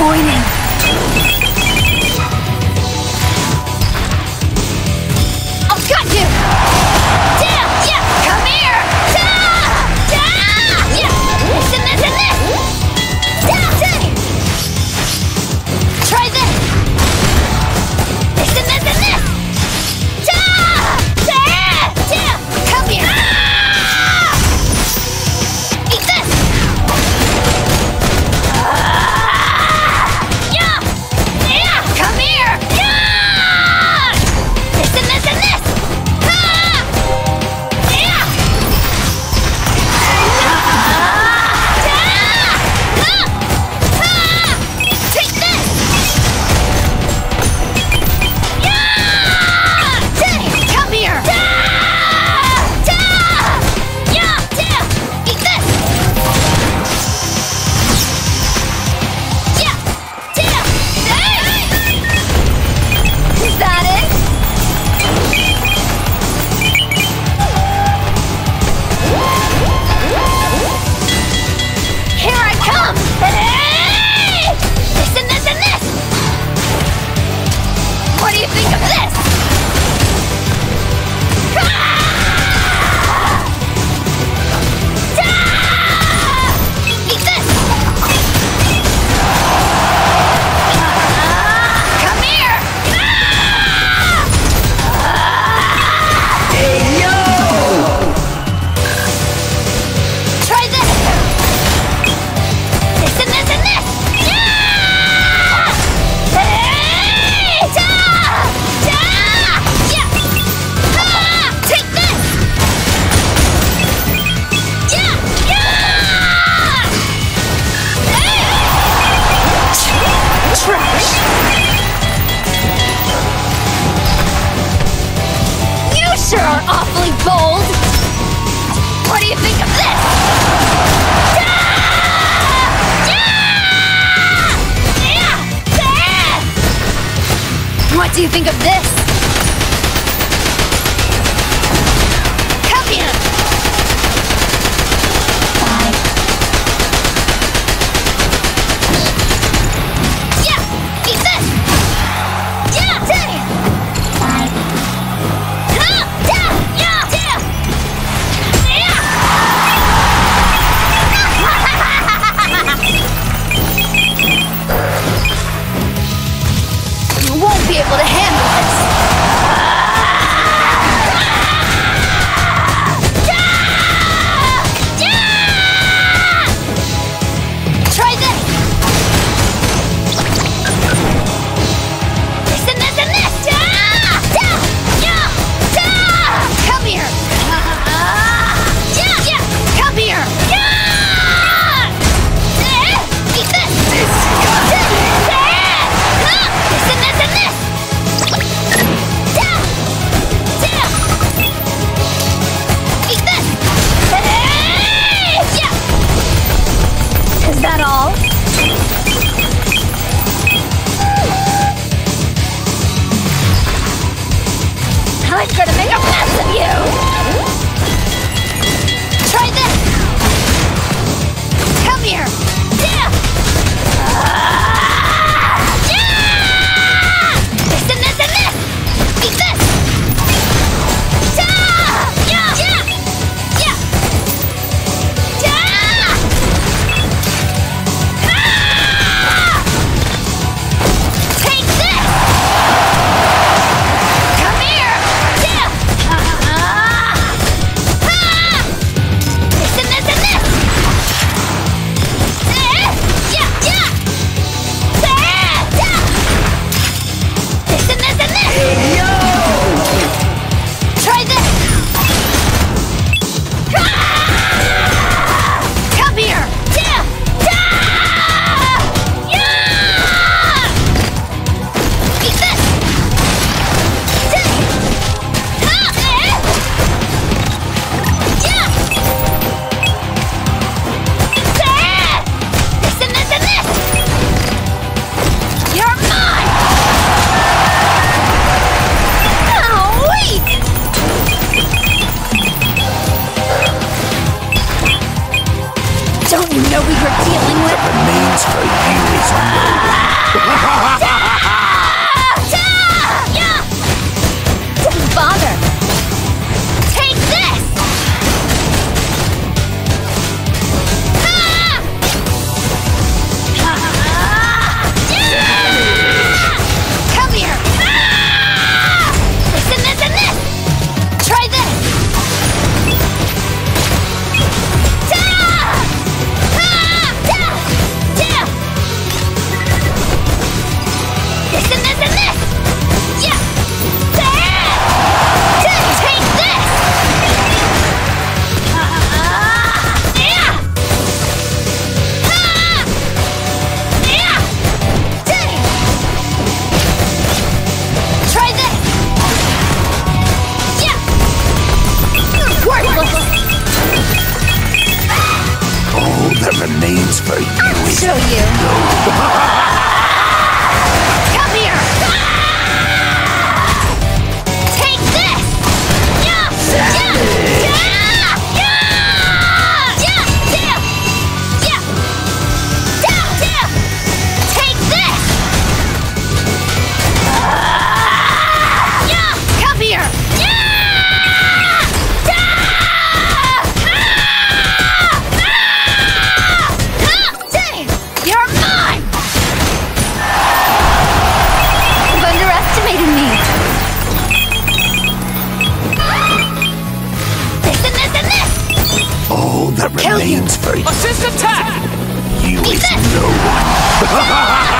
boiling. I've got you! Damn! Yeah! Come here! Da! Da! Yeah! This and this and this! Dancing! Try this! This and this and this! Da! Da! Damn! Come here! Ah! Eat this! You sure are awfully bold! What do you think of this? What do you think of this? Come here! Bye. Yeah! Eat this! Yeah! Bye. Be able to handle this. Try this. This and this and this. Come here. Come here. Eat this. This and this and this. remains free. Assist attack! You is no one.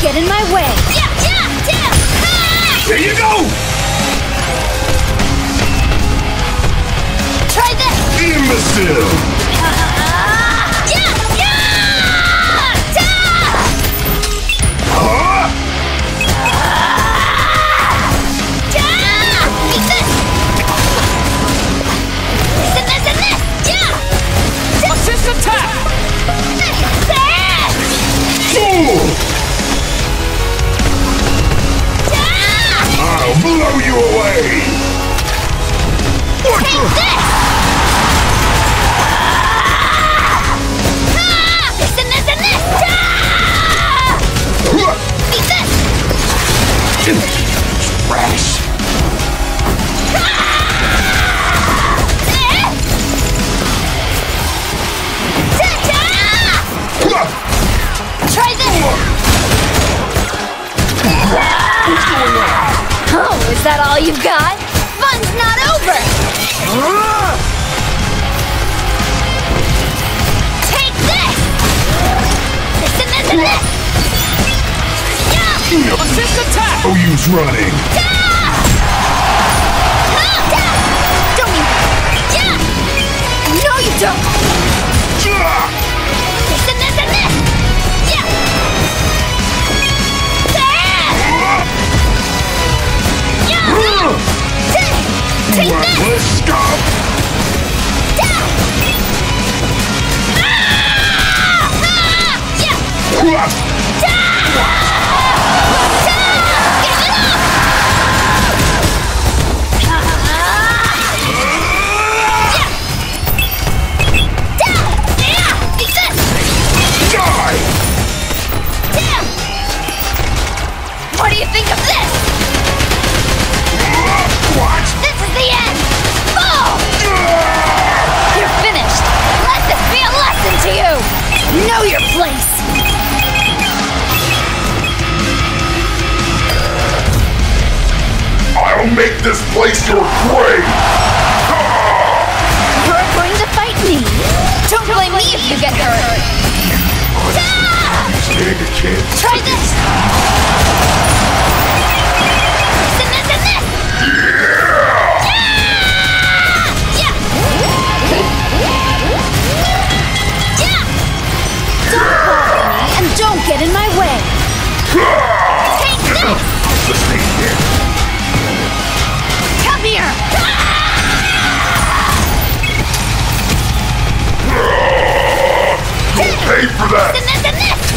Get in my way! There you go! Try this! Imbecile! This! Assist attack! I'll blow you away! Take this! This and this and this! Eat this! Trash! Try this! What's going on? Oh, is that all you've got? Fun's not over! Take this! This and this and this! Yeah. Assist attack! Oh, you's running! Don't you? Yeah. No, you don't! This and this and this! Take this! Let's go! Die! Damn! What do you think of this? What? The end! Fall! You're finished! Let this be a lesson to you! Know your place! I'll make this place your grave! You're going to fight me! Don't blame me if you get hurt! Take a chance. Try this! Don't get in my way! Take this! Let's stay here. Come here! You'll pay for that! This and this and this!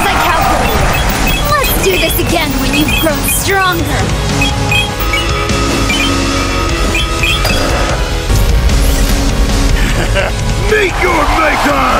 as I calculated. Let's do this again when you've grown stronger. Meet your maker!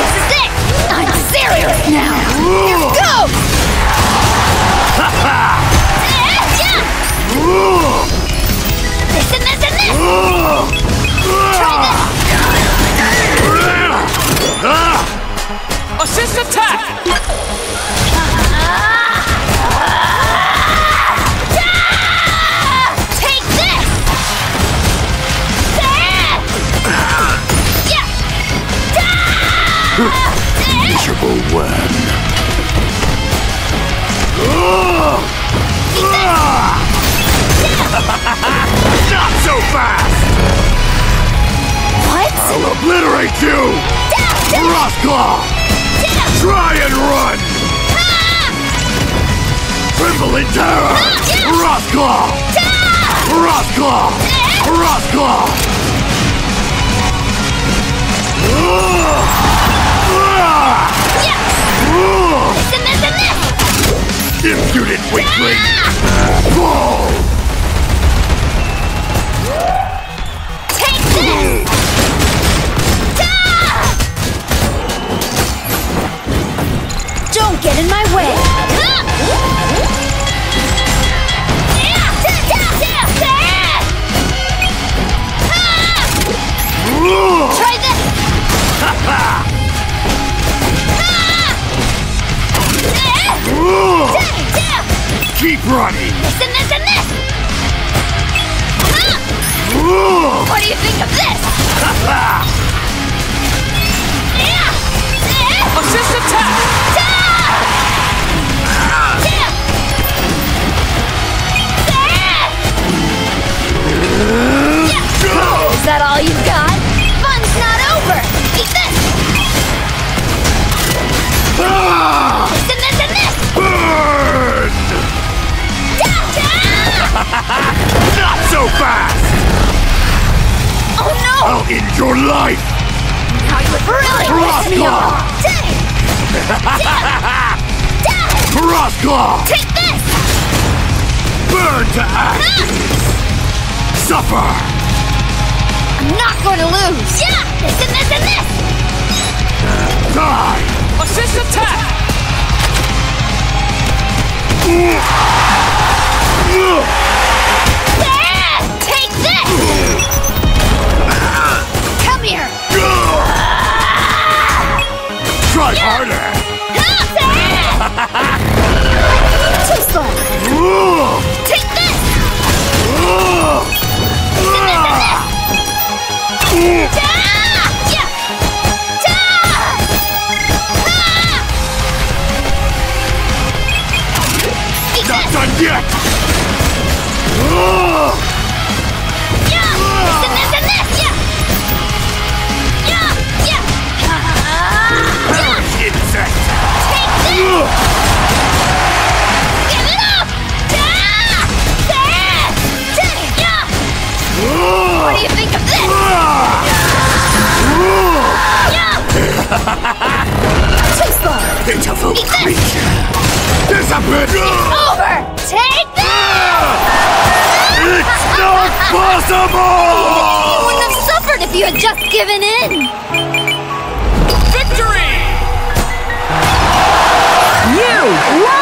This is it! I'm serious now! Here goes! This and this and this! Try this! Assist attack! Take this! Miserable worm. Not so fast! What? I'll obliterate you! Rothclaw! Try and run! Tremble in terror! Rothclaw! Rothclaw! Rothclaw! Yes! Impudent weakling! Fall! Take this! Get in my way! Try this! Keep running! This and this and this! What do you think of this? Assist attack! Is that all you've got? Fun's not over! Eat this! This and this and this! Burn! Not so fast! Oh no! I'll end your life! Now you've really pissed me off! Rothclaw! Take this! Burn to ash! Suffer! I'm not going to lose! Yeah! This and this and this! Die! Assist attack! There! Take this! Come here! Try harder! Too slow! Take this! Not done yet! This and this and this! Insect! Take this! Give it up! What do you think of this? Too far! Pitiful creature! Disappear! It's over! Take this! It's not possible! You wouldn't have suffered if you had just given in! Victory! You won!